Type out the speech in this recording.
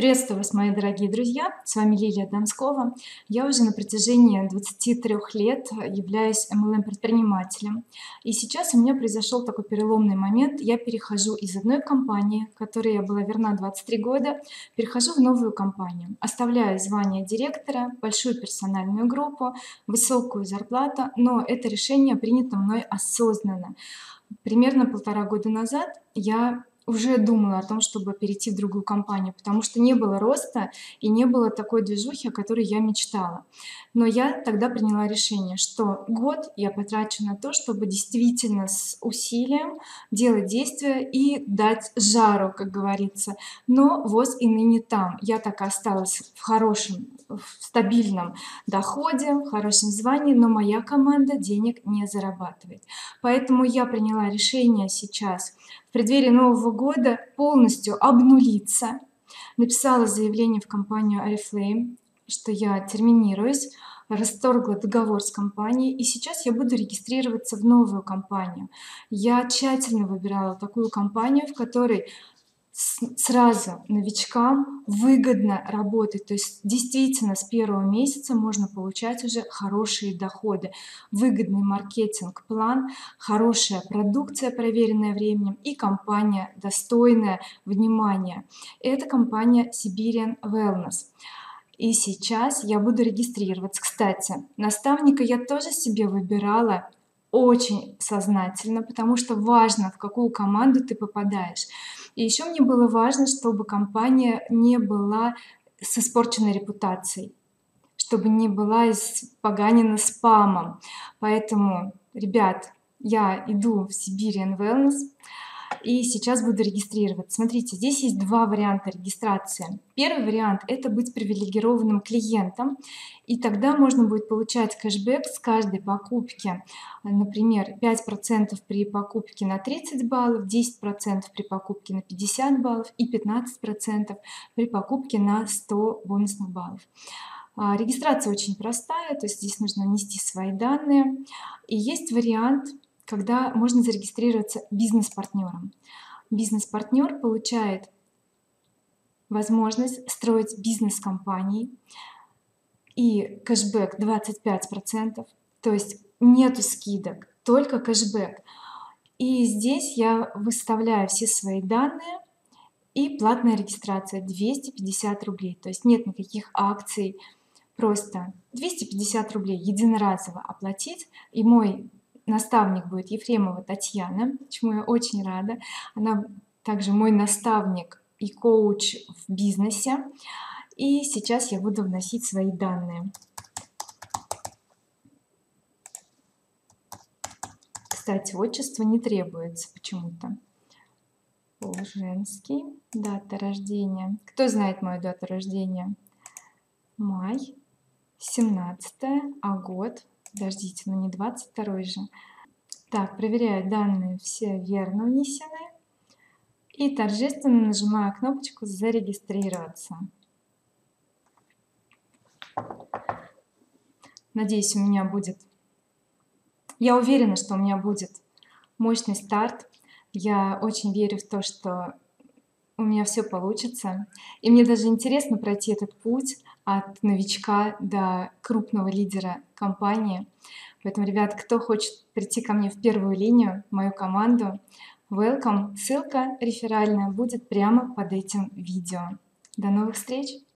Приветствую вас, мои дорогие друзья! С вами Лилия Донскова. Я уже на протяжении 23 лет являюсь MLM-предпринимателем. И сейчас у меня произошел такой переломный момент. Я перехожу из одной компании, которой я была верна 23 года, перехожу в новую компанию, оставляя звание директора, большую персональную группу, высокую зарплату, но это решение принято мной осознанно. Примерно 1,5 года назад я уже думала о том, чтобы перейти в другую компанию, потому что не было роста и не было такой движухи, о которой я мечтала. Но я тогда приняла решение, что год я потрачу на то, чтобы действительно с усилием делать действия и дать жару, как говорится. Но воз и ныне там. Я так и осталась в хорошем, в стабильном доходе, в хорошем звании, но моя команда денег не зарабатывает. Поэтому я приняла решение сейчас в преддверии Нового года полностью обнулиться. Написала заявление в компанию Орифлэйм, что я терминируюсь, расторгла договор с компанией, и сейчас я буду регистрироваться в новую компанию. Я тщательно выбирала такую компанию, в которой сразу новичкам выгодно работать, то есть действительно с первого месяца можно получать уже хорошие доходы, выгодный маркетинг, план, хорошая продукция, проверенная временем, и компания, достойная внимания. Это компания Siberian Wellness. И сейчас я буду регистрироваться. Кстати, наставника я тоже себе выбирала очень сознательно, потому что важно, в какую команду ты попадаешь. И еще мне было важно, чтобы компания не была с испорченной репутацией, чтобы не была испоганена спамом. Поэтому, ребят, я иду в Siberian Wellness и сейчас буду регистрироваться. Смотрите, здесь есть два варианта регистрации. Первый вариант – это быть привилегированным клиентом, и тогда можно будет получать кэшбэк с каждой покупки. Например, 5% при покупке на 30 баллов, 10% при покупке на 50 баллов и 15% при покупке на 100 бонусных баллов. Регистрация очень простая, то есть здесь нужно внести свои данные. И есть вариант, когда можно зарегистрироваться бизнес-партнером. Бизнес-партнер получает возможность строить бизнес компании и кэшбэк 25%, то есть нету скидок, только кэшбэк. И здесь я выставляю все свои данные, и платная регистрация 250 рублей, то есть нет никаких акций, просто 250 рублей единоразово оплатить, и мой наставник будет Ефремова Татьяна, чему я очень рада. Она также мой наставник и коуч в бизнесе. И сейчас я буду вносить свои данные. Кстати, отчество не требуется почему-то. Полженский, дата рождения. Кто знает мою дату рождения? Май, 17-е, а год... Подождите, но не 22 же. Так, проверяю, данные все верно внесены. И торжественно нажимаю кнопочку «Зарегистрироваться». Надеюсь, у меня будет... Я уверена, что у меня будет мощный старт. Я очень верю в то, что у меня все получится. И мне даже интересно пройти этот путь от новичка до крупного лидера компании. Поэтому, ребят, кто хочет прийти ко мне в первую линию, в мою команду, welcome. Ссылка реферальная будет прямо под этим видео. До новых встреч!